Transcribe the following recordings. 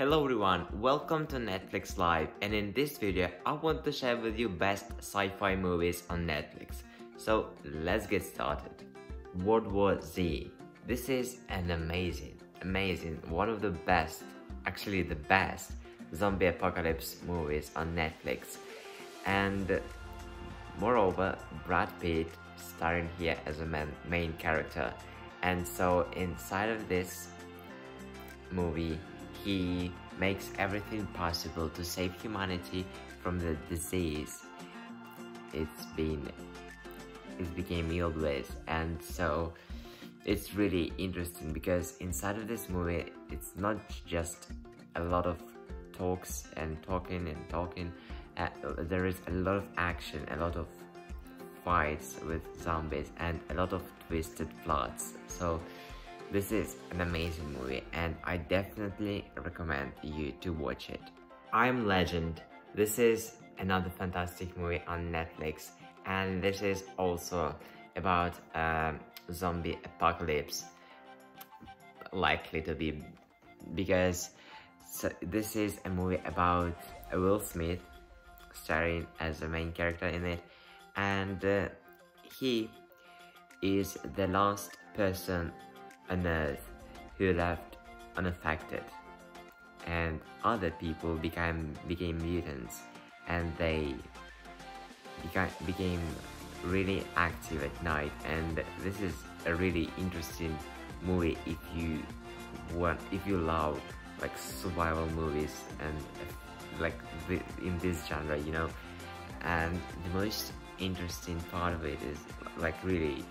Hello everyone, welcome to Netflix Live, and in this video I want to share with you best sci-fi movies on Netflix. So let's get started. World War Z. This is an amazing, one of the best, actually the best zombie apocalypse movies on Netflix. And moreover, Brad Pitt starring here as a main character. And so inside of this movie, he makes everything possible to save humanity from the disease it became ill with. And so it's really interesting because inside of this movie it's not just a lot of talks and talking. There is a lot of action, a lot of fights with zombies, and a lot of twisted plots. So this is an amazing movie and I definitely recommend you to watch it. I'm Legend. This is another fantastic movie on Netflix, and this is also about zombie apocalypse, likely to be, because this is a movie about Will Smith starring as the main character in it, and he is the last person on Earth who left unaffected, and other people became mutants, and they became really active at night. And this is a really interesting movie if you love like survival movies and like in this genre, you know. And the most interesting part of it is like really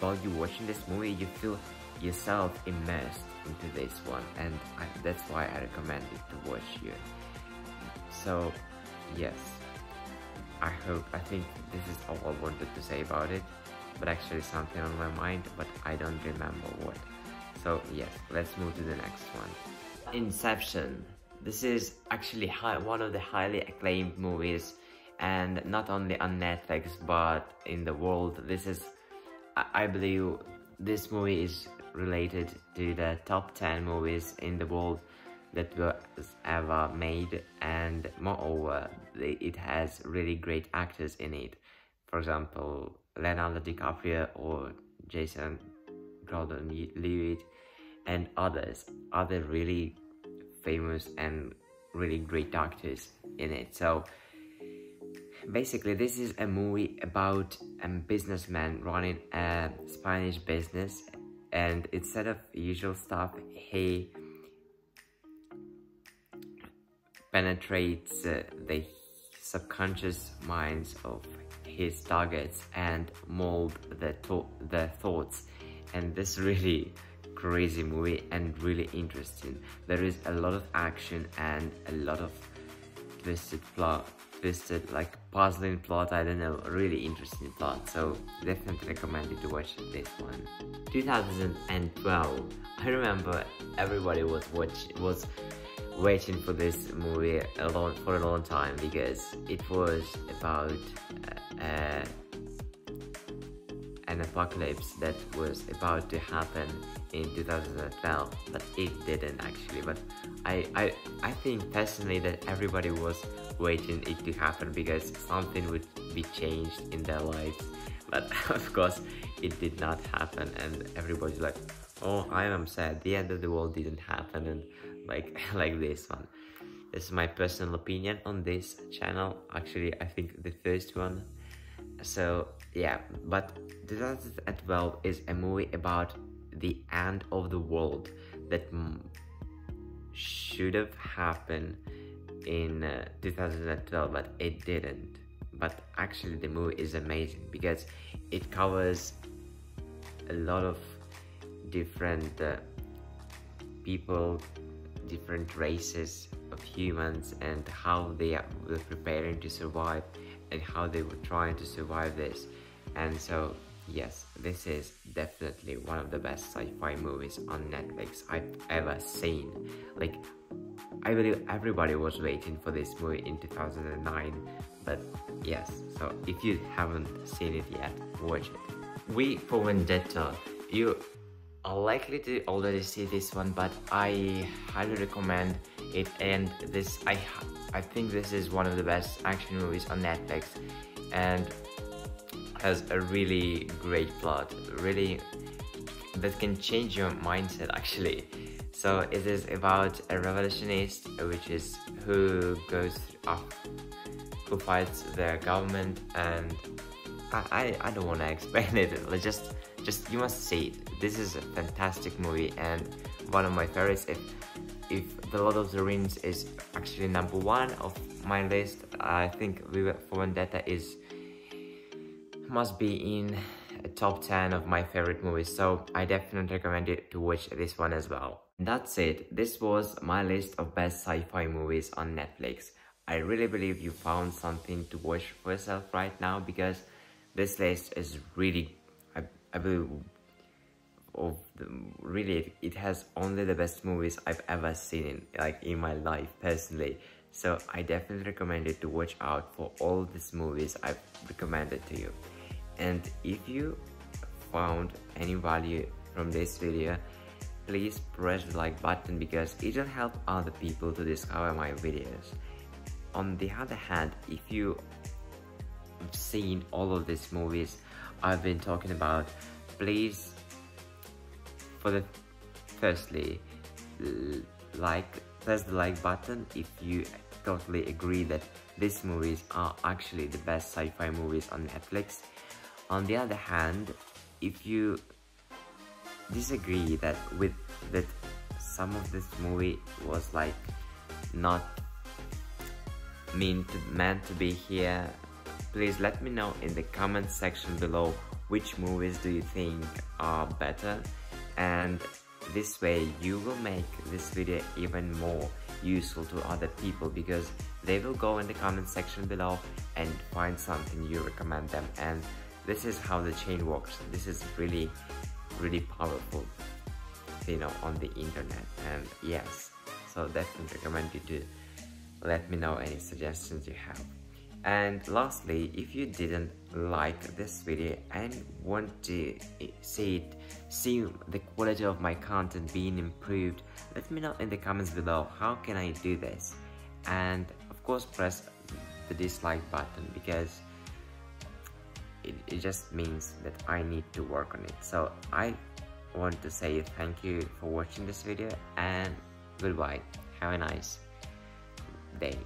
while you're watching this movie you feel yourself immersed into this one, and that's why I recommend it to watch you. So yes, I think this is all I wanted to say about it, but actually something on my mind, but I don't remember what. So yes, let's move to the next one. Inception. This is actually one of the highly acclaimed movies, and not only on Netflix but in the world. This is, I believe this movie is related to the top 10 movies in the world that were ever made, and moreover it has really great actors in it. For example, Leonardo DiCaprio or Jason Gordon-Levitt and others, other really famous and really great actors in it. So basically, this is a movie about a businessman running a Spanish business, and instead of usual stuff, he penetrates the subconscious minds of his targets and mold the thoughts. And this really crazy movie and really interesting. There is a lot of action and a lot of twisted plot. Like puzzling plot, I don't know, really interesting plot. So definitely recommend you to watch this one. 2012. I remember everybody was waiting for this movie for a long time, because it was about an apocalypse that was about to happen in 2012, but it didn't actually. But I think personally that everybody was waiting it to happen because something would be changed in their lives, but of course it did not happen, and everybody's like, oh, I am sad, the end of the world didn't happen, and like this one. This is my personal opinion on this channel, actually I think the first one. So yeah, but 2012 is a movie about the end of the world that should have happened in 2012, but it didn't. But actually the movie is amazing because it covers a lot of different people, different races of humans, and how they were preparing to survive and how they were trying to survive this. And so yes, this is definitely one of the best sci-fi movies on Netflix I've ever seen. Like, I believe everybody was waiting for this movie in 2009, but yes, so if you haven't seen it yet, watch it. V for Vendetta. You likely to already see this one, but I highly recommend it. And this, I think this is one of the best action movies on Netflix, and has a really great plot, really that can change your mindset actually. So it is about a revolutionist, which is who goes up, who fights their government, and I don't want to explain it. Just you must see it. This is a fantastic movie and one of my favorites. If The Lord of the Rings is actually number one of my list, I think V for Vendetta must be in a top 10 of my favorite movies, so I definitely recommend you to watch this one as well. That's it. This was my list of best sci-fi movies on Netflix. I really believe you found something to watch for yourself right now, because this list is really, I believe, really it has only the best movies I've ever seen in my life personally. So I definitely recommend you to watch out for all these movies I've recommended to you. And if you found any value from this video, please press the like button, because it will help other people to discover my videos. On the other hand, if you've seen all of these movies I've been talking about, please, firstly, press the like button if you totally agree that these movies are actually the best sci-fi movies on Netflix. On the other hand, if you disagree that some of this movie was not meant to be here, please let me know in the comment section below which movies do you think are better, and this way you will make this video even more useful to other people, because they will go in the comment section below and find something you recommend them, and this is how the chain works. This is really, really powerful, on the internet. And yes, so definitely recommend you to let me know any suggestions you have. And lastly, if you didn't like this video and want to see the quality of my content being improved, let me know in the comments below how can I do this. And of course, press the dislike button, because it just means that I need to work on it. So I want to say thank you for watching this video, and goodbye. Have a nice day.